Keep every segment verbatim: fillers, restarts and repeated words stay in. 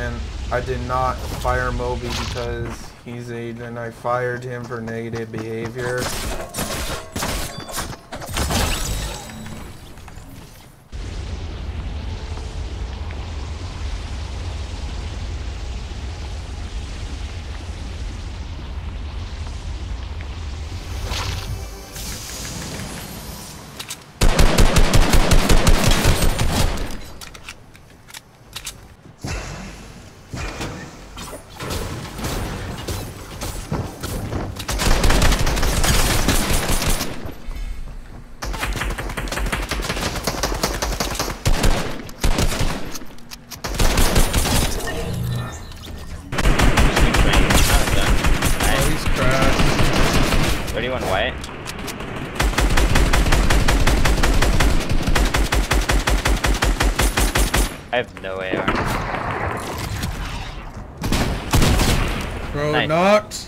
and I did not fire Moby because he's Aiden, and I fired him for negative behavior. I have no A R. Bro, nice. Knocked.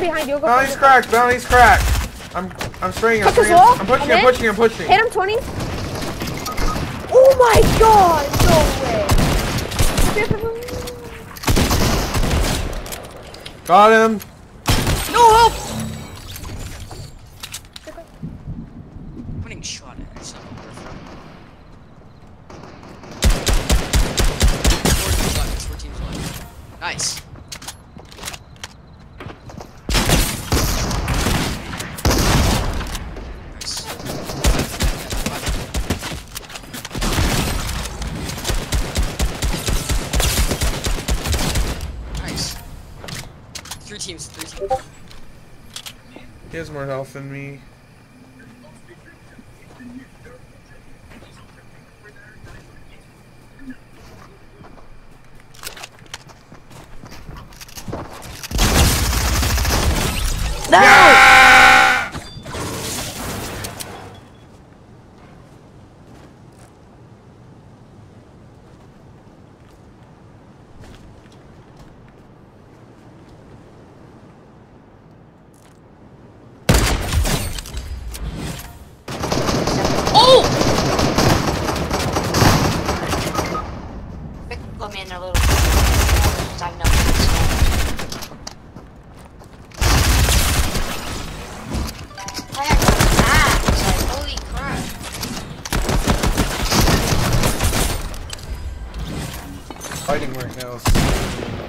Behind you. Go bounty's cracked. Bounty's cracked. I'm I'm stringing. I'm, stringing. I'm pushing. I'm, I'm pushing. I'm pushing. Hit him twenty. Oh my god! No way. Got him. No help. I'm getting shot at or something. Four teams left. Four teams left. Nice. Teams, three teams. He has more health than me. No! Yeah! Fighting right now.